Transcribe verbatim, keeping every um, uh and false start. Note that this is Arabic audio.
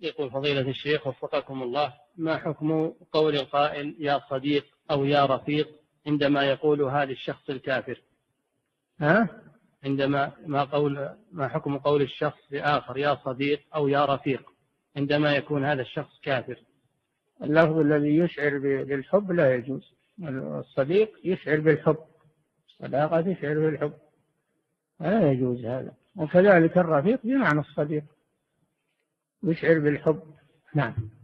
يقول فضيلة الشيخ وفقكم الله، ما حكم قول القائل يا صديق أو يا رفيق عندما يقولها للشخص الكافر؟ ها؟ عندما ما قول ما حكم قول الشخص لآخر يا صديق أو يا رفيق عندما يكون هذا الشخص كافر؟ اللفظ الذي يشعر بالحب لا يجوز. الصديق يشعر بالحب، الصداقة تشعر بالحب، لا يجوز هذا. وكذلك الرفيق بمعنى الصديق يشعر بالحب. نعم.